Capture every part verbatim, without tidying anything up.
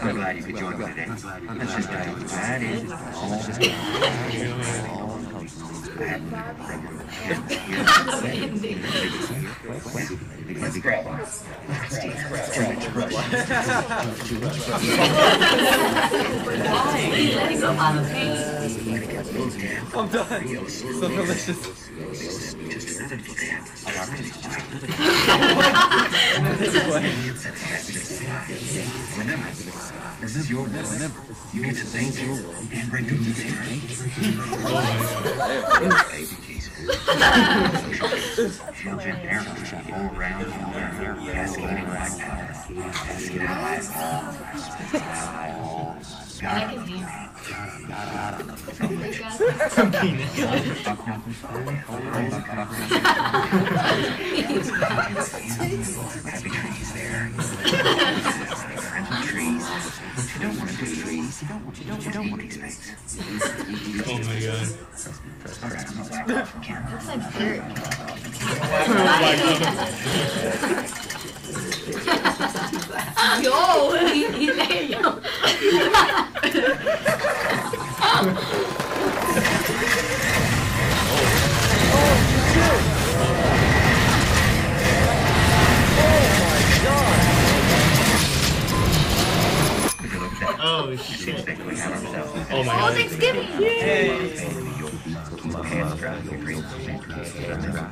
I'm glad you could join me today. Let's just tell you that is all. I haven't got a problem. Let's grab one. Let's grab one. I'm done. So delicious. I Remember, this is your world. Remember, you get to thank your world and bring them to the air. Children, air, all around, all around, cascading black powder, cascading black powder. Got him. Got him. Some penis. Happy trees there. Friendly trees. What you don't want to do is trees. You don't want to don't want these things. Oh my god. Alright, I'm not back off from camera. That's like dirt. Oh my god. Yo! He's he, there, yo. Oh, shit. Oh, my God. Oh, Thanksgiving. Yay.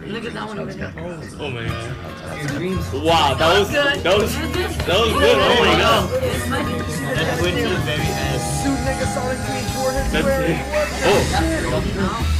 Look at that one over there. Oh, my God. Wow, that was good. That was, that was good. Oh, my God. That's winter, baby. Two niggas on a green Jordan. Oh.